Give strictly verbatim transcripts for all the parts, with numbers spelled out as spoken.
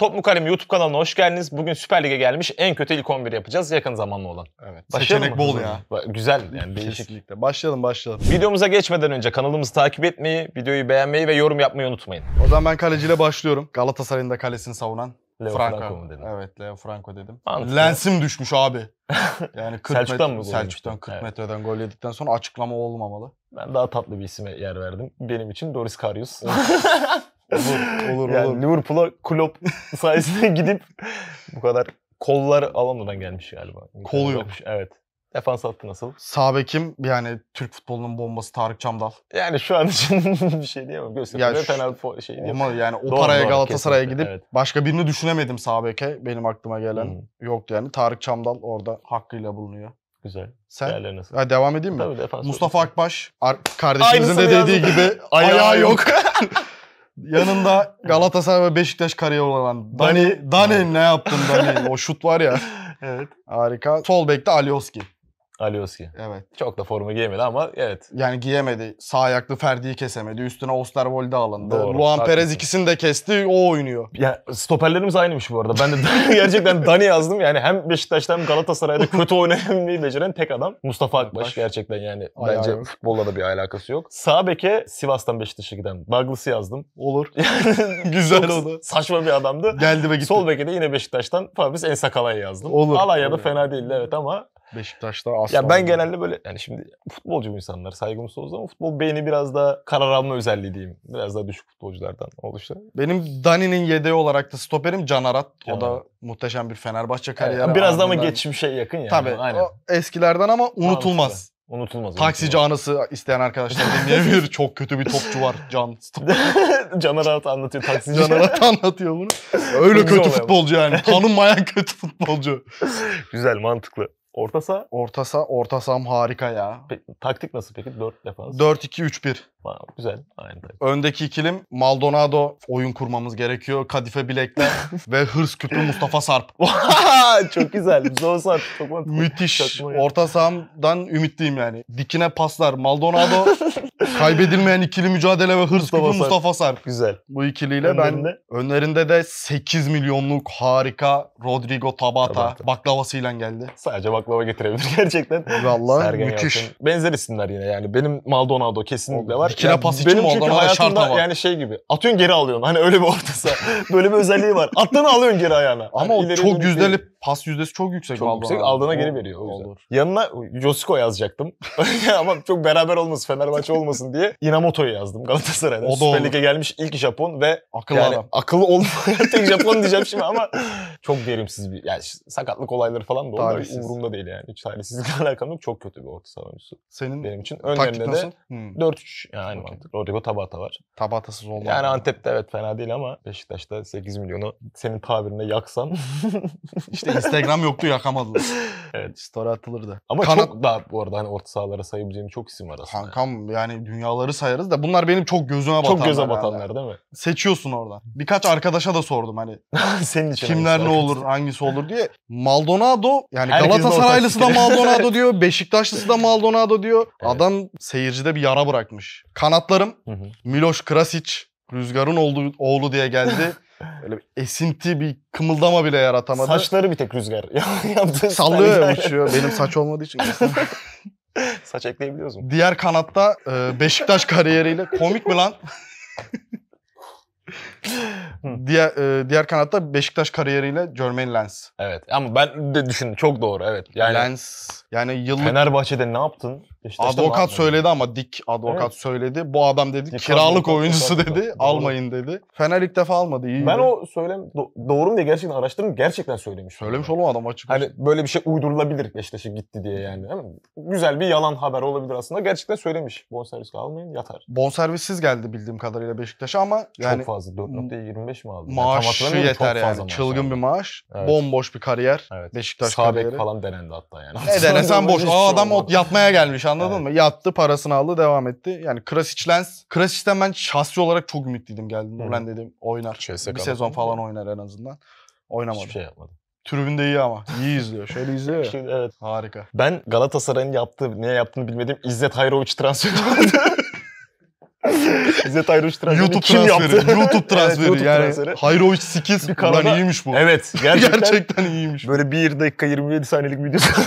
Top Mu Kale Mi YouTube kanalına hoş geldiniz. Bugün Süper Lig'e gelmiş en kötü ilk on bir yapacağız yakın zamanlı olan. Evet. Başlayalım Seçenek mı? bol ya. Güzel yani değişiklikte. Başlayalım başlayalım. Videomuza geçmeden önce kanalımızı takip etmeyi, videoyu beğenmeyi ve yorum yapmayı unutmayın. O zaman ben kaleciyle başlıyorum. Galatasaray'ın da kalesini savunan Leo Franco. Franco mu dedim? Evet, Leo Franco dedim. Anladım. Lensim düşmüş abi. Yani Selçuk'tan mı? Selçuk'tan kırk evet. metreden gol yedikten sonra açıklama olmamalı. Ben daha tatlı bir isime yer verdim. Benim için Doris Karius. Olur, olur, yani olur. Liverpool'a Klopp sayesinde gidip bu kadar kollar Almanya'dan gelmiş galiba. Kolu yok. Evet. Defans hattı nasıl? Sağ bekim yani Türk futbolunun bombası Tarık Çamdal. Yani şu an için bir şey diyemem. Gösteriyor. Yani fena şey diyemem. Ama yani o doğru, paraya Galatasaray'a gidip evet. başka birini düşünemedim sağ beke. Benim aklıma gelen hmm. yoktu yani. Tarık Çamdal orada hakkıyla bulunuyor. Güzel. Sen? Nasıl? Ha, devam edeyim mi? Tabii, Mustafa Akbaş kardeşimizin de dediği gibi ayağı yok. Yanında Galatasaray ve Beşiktaş kariyeri olan Dani. Dani ne yaptın Dani? O şut var ya. Evet. Harika. Sol bekte Alioski. Alioski. Evet. Çok da formu giyemedi ama evet. Yani giyemedi. Sağ ayaklı Ferdi'yi kesemedi. Üstüne Osterwold'e alındı. Doğru, Luan Perez ikisini de kesti. O oynuyor. Ya stoperlerimiz aynıymış bu arada. Ben de gerçekten Dani yazdım. Yani hem Beşiktaş'ta hem Galatasaray'da kötü oynamayı beceren tek adam Mustafa Akbaş. Akbaş. Gerçekten yani Ayağı bence yok. Futbolla da bir alakası yok. Sağ beke Sivas'tan Beşiktaş'a giden Douglas'ı yazdım. Olur. Güzel oldu. Saçma bir adamdı. Geldi ve gitti. Sol beke de yine Beşiktaş'tan Fabrice Ensakala'yı yazdım. Olur. Alanya'da fena değildi evet ama Beşiktaş'ta asla. Ya ben genelde böyle yani şimdi futbolcu insanlar saygımız sonsuz ama futbol beyni biraz daha karar alma özelliği diyeyim. Biraz daha düşük futbolculardan oluştu. Benim Dani'nin yedeği olarak da stoperim Can Arat. Can o da Arat. Muhteşem bir Fenerbahçe kariyeri. Evet, biraz da ama geçmişe yakın yani. Tabii. Aynen. Eskilerden ama unutulmaz. Unutulmaz. Taksici unutulmaz. Anısı isteyen arkadaşlar dinleyebilir. Çok kötü bir topçu var Can. Can Arat anlatıyor taksici. Can Arat anlatıyor bunu. Öyle kötü futbolcu yani. Tanınmayan kötü futbolcu. Güzel, mantıklı. Orta saha? Orta saha, orta saham harika ya. Peki, taktik nasıl peki? dört defans. dört iki üç bir. Güzel. Aynen. Öndeki ikilim Maldonado. Oyun kurmamız gerekiyor. Kadife bilekler ve hırs küpü Mustafa Sarp. Çok güzel. Sarp. Çok müthiş. Orta sahamdan ümitliyim yani. Dikine paslar Maldonado. Kaybedilmeyen ikili mücadele ve hırs küpü Mustafa Sarp. Güzel. Bu ikiliyle önlerinde? ben önlerinde de sekiz milyonluk harika Rodrigo Tabata, Tabata. baklavasıyla geldi. Sadece baklava getirebilir gerçekten. Vallahi müthiş. Yaptın. Benzer isimler yine yani. Benim Maldonado kesinlikle var. Dikine yani pas benim çünkü hayatımda yani şey gibi. Atıyorsun geri alıyorsun. Hani öyle bir ortası. Böyle bir özelliği var. Attığını alıyorsun geri ayağına. Ama yani o çok yüzdeli değil. Pas yüzdesi çok yüksek. Çok yüksek. Abi. Aldığına o, geri veriyor. O yüzden. Yanına Josiko yazacaktım. Ama çok beraber olmasın. Fenerbahçe olmasın diye. Inamoto'yu yazdım Galatasaray'dan. O da Süper Lig'e gelmiş ilk Japon ve akıllı yani adam. Akıllı olmayan tek Japon diyeceğim şimdi ama çok verimsiz bir yani sakatlık olayları falan da onlar umurumda değil yani. Hiç talihsizlikle alakalı çok kötü bir orta saha oyuncusu. Senin benim için önlerinde de dört üç yani okay. Rodrigo Tabata var. Tabatasız olmaz. Yani Antep'te evet fena değil ama Beşiktaş'ta sekiz milyonu senin tabirine yaksan. İşte Instagram yoktu yakamadılar. Evet. Story atılırdı. Ama Kanat... çok daha bu arada hani orta sahalara sayabileceğim çok isim var aslında. Kankam yani dünyaları sayarız da bunlar benim çok gözüme batanlar. Çok göze batanlar yani. Değil mi? Seçiyorsun oradan. Birkaç arkadaşa da sordum hani. Senin için kimler ne olur hangisi olur diye. Maldonado yani Galatasaraylısı da Maldonado diyor. Beşiktaşlısı da Maldonado diyor. Evet. Adam seyircide bir yara bırakmış. Kanatlarım hı hı. Milos Krasic Rüzgar'ın oğlu, oğlu diye geldi. Böyle bir esinti bir kımıldama bile yaratamadı. Saçları bir tek Rüzgar. Sallıyor ya uçuyor. Benim saç olmadığı için. Saç ekleyebiliyoruz mu? Diğer kanatta Beşiktaş kariyeriyle komik mi lan? diğer e, diğer kanatta Beşiktaş kariyeriyle Jermain Lens. Evet ama ben de düşündüm çok doğru evet. Yani Lens yani yıllık Fenerbahçe'de ne yaptın? Beşiktaş'ta advokat ne yaptın? söyledi ama dik advokat evet. söyledi. Bu adam dedi Dikkat kiralık oyuncusu dedi. Doğru. Almayın dedi. Fener ilk defa almadı. İyi ben gibi. O söylem do doğru mu diye gerçekten araştırdım. Gerçekten söylemiş. Söylemiş oğlum adam açık. Hani böyle bir şey uydurulabilir Beşiktaş'a gitti diye yani. Güzel bir yalan haber olabilir aslında. Gerçekten söylemiş. Bonservis almayın yatar. Bonservissiz geldi bildiğim kadarıyla Beşiktaş'a ama yani çok fazla dört nokta yirmi beş mi aldı? Maaşı yani yeter yani. Çılgın yani. bir maaş. Evet. Bomboş bir kariyer. Evet. Beşiktaş Sağ kariyeri. Sağ bek falan denendi hatta yani. E denesen boş. O adam olmadı. Yatmaya gelmiş anladın evet. mı? Yattı parasını aldı devam etti. Yani Krasic Lens. Krasic'ten ben şahsi olarak çok ümitliydim geldim. Ulan dedim oynar. Şeyse bir kaldı. Sezon falan oynar en azından. Oynamadı. Hiçbir şey yapmadı. Tribünde iyi ama. İyi izliyor. Şöyle izliyor ya. Evet. Harika. Ben Galatasaray'ın yaptığı, niye yaptığını bilmediğim İzet Hajrović transferi vardı. İzet Hajrović transferi. YouTube kim transferi. Yaptı? YouTube transferi. Evet, YouTube yani transferi. Hajrović sekiz. Lan iyiymiş bu. Evet. Gerçekten, gerçekten iyiymiş. Böyle bir dakika yirmi yedi saniyelik videosu.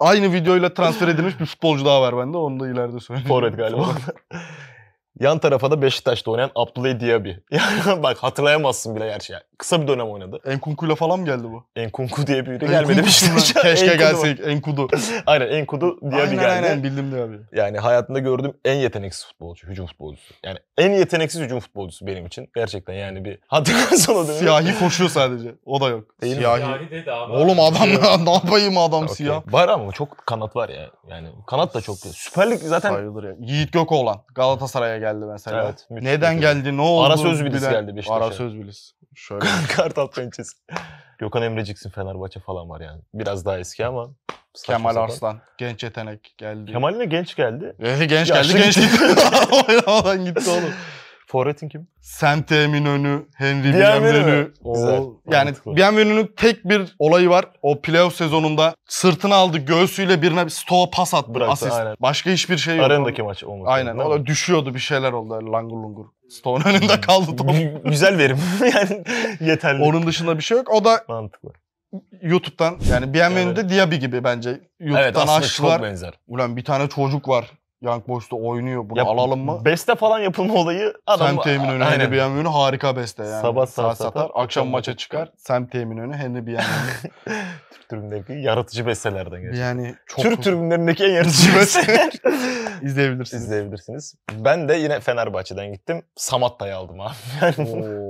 Aynı videoyla transfer edilmiş bir futbolcu daha var bende. Onu da ileride söyleyeyim. Torrent galiba. Yan tarafa da Beşiktaş'ta oynayan Abdoulay Diaby. Yani bak hatırlayamazsın bile gerçi. Yani kısa bir dönem oynadı. Nkunku'yla falan mı geldi bu? Nkunku diye biri gelmedi Beşiktaş'a. Keşke gelseydik. Nkoudou. Aynen Nkoudou Diaby aynen, geldi. Aynen bildim Diaby. Yani hayatımda gördüğüm en yeteneksiz futbolcu, hücum futbolcusu. Yani en yeteneksiz hücum futbolcusu benim için. Gerçekten yani bir hatırlarsan o dönemi. Siyahi koşuyor sadece. O da yok. Değil siyahi. Siyahi dedi abi. Oğlum adam ne yapayım adam okay. Siyah. Var ama çok kanat var ya. Yani kanat da çok. Süper Lig zaten. Sayılır ya. Yiğit Gök olan Galatasaray'a geldi mesela. Evet, neden müthiş. Geldi? Ne oldu? Arasöz Bilis bilen... geldi Beşiktaş'a. Arasöz Bilis. Şöyle. Kartal pençesi. Gökhan Emreciksin Fenerbahçe falan var yani. Biraz daha eski ama. Kemal zaten. Arslan. Genç yetenek geldi. Kemal ne genç geldi? Ee, genç yaşlı geldi. Genç gitti. Oradan gitti oğlum. Forvet'in kim? Semte Eminönü, Henri Bienvenu. Güzel. Yani Bienvenu'nun tek bir olayı var. O playoff sezonunda sırtına aldı, göğsüyle birine bir stoğa pas attı. Bıraktı, asist. Aynen. Başka hiçbir şey yok. Arendaki maç olmuş. Aynen. O da düşüyordu, bir şeyler oldu. Langur lungur. Stoğun önünde kaldı top. Güzel verim. Yani yeterli. Onun dışında bir şey yok. O da mantıklı. YouTube'dan yani Bienvenu'da evet. Diaby gibi bence. YouTube'dan evet, aslında aşçılar. Çok benzer. Ulan bir tane çocuk var. Young Boys'ta oynuyor. Bunu ya, alalım mı? Beste falan yapılma olayı adam. Semt Eminönü, Henri Bienvenu harika beste yani. Sabah saat satar, akşam, akşam maça çıkar. Semt Eminönü, Henri Bienvenu. Türk tribünlerindeki yaratıcı bestelerden gerçekten. Yani çok Türk tribünlerindeki en yaratıcı besteler. İzleyebilirsiniz. İzleyebilirsiniz. Ben de yine Fenerbahçe'den gittim. Samat dayı aldım abi. Yani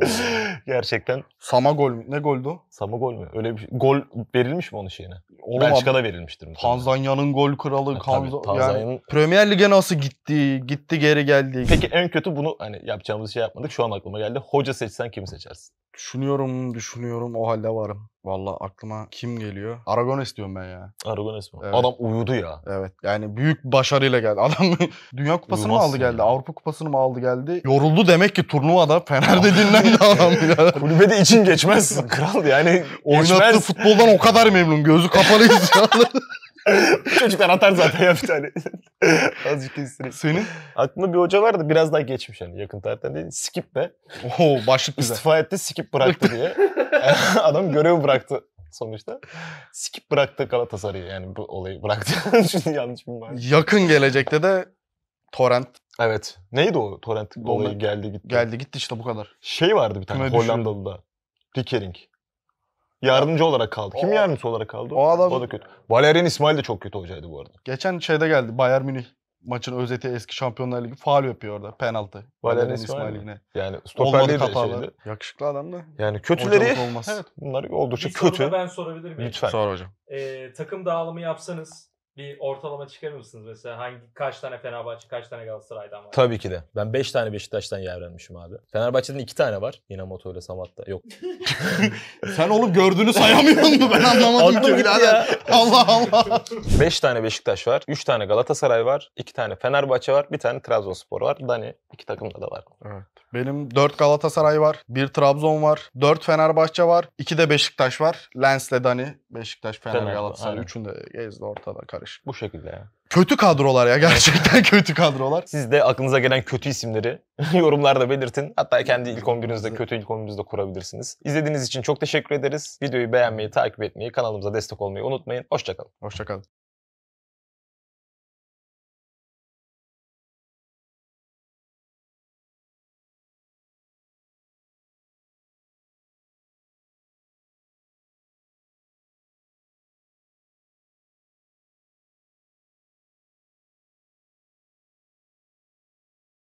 gerçekten. Sama gol mü? Ne goldü o? Sama gol mü? Öyle bir şey. Gol verilmiş mi onun şeyine? Oğlum Belçika'da abi, verilmiştir. Tanzanya'nın gol kralı. Tanzanya'nın. Yani, Premier Lig'e nasıl gitti? Gitti geri geldi. Peki en kötü bunu hani yapacağımız şey yapmadık. Şu an aklıma geldi. Hoca seçsen kimi seçersin? Düşünüyorum, düşünüyorum. O halde varım. Vallahi aklıma kim geliyor? Aragonés diyorum ben ya. Aragonés mi? Evet. Adam uyudu ya. Evet. Yani büyük başarıyla geldi. Adam Dünya Kupası'nı mı aldı geldi? Ya. Avrupa Kupası'nı mı aldı geldi? Yoruldu demek ki turnuvada. Fener'de dinlendi adam ya. Kulübede için geçmez. Kral yani. Oynattığı futboldan o kadar memnun. Gözü kapalı izliyorlar. Çocuklar atar zaten ya bir tane. Azıcık isterim. Senin? Aklımda bir hoca vardı biraz daha geçmiş yani yakın tarihten değil. Skip be. Oo başlık güzel. İstifa etti skip bıraktı diye. Adam görevi bıraktı sonuçta. Skip bıraktı Galatasaray'ı yani bu olayı bıraktı. Şimdi yanlış mı var? Yakın gelecekte de Torrent. Evet. Neydi o Torrent olayı geldi gitti. Geldi gitti işte bu kadar. Şey vardı bir tane Kime Hollandalı'da. Pickering. Yardımcı olarak kaldı. Kim o, yardımcı olarak kaldı? O adam. O da kötü. Valerian İsmail de çok kötü hocaydı bu arada. Geçen şeyde geldi. Bayern Münih maçın özeti eski Şampiyonlar Ligi faul yapıyor orada. Penaltı. Valerian İsmail yine. Yani stoperleri de şeydi. Yakışıklı adam da. Yani kötüleri. Evet. Bunlar oldukça bir kötü. Bir ben sorabilir miyim? Lütfen. Sor hocam. Ee, takım dağılımı yapsanız bir ortalama çıkarır mısınız? Mesela hangi kaç tane Fenerbahçe, kaç tane Galatasaray'dan var? Tabii ki de. Ben beş tane Beşiktaş'tan yevrenmişim abi. Fenerbahçe'den iki tane var. Inamoto ile Samat'ta. Yok. Sen oğlum gördüğünü sayamıyor musun? Ben anlamadım ki birader. Allah Allah. beş tane Beşiktaş var. üç tane Galatasaray var. iki tane Fenerbahçe var. bir tane Trabzonspor var. Dani iki takımda da var. Evet. Benim dört Galatasaray var. bir Trabzon var. dört Fenerbahçe var. iki de Beşiktaş var. Lens ile Dani. Beşiktaş, Fener, Fener Galatasaray. Aynen. Üçünü de gezdi ortada karışık. Bu şekilde ya. Kötü kadrolar ya gerçekten kötü kadrolar. Siz de aklınıza gelen kötü isimleri yorumlarda belirtin. Hatta kendi ilk on birinizde kötü ilk on birinizde kurabilirsiniz. İzlediğiniz için çok teşekkür ederiz. Videoyu beğenmeyi, takip etmeyi, kanalımıza destek olmayı unutmayın. Hoşça kalın. Hoşça kalın.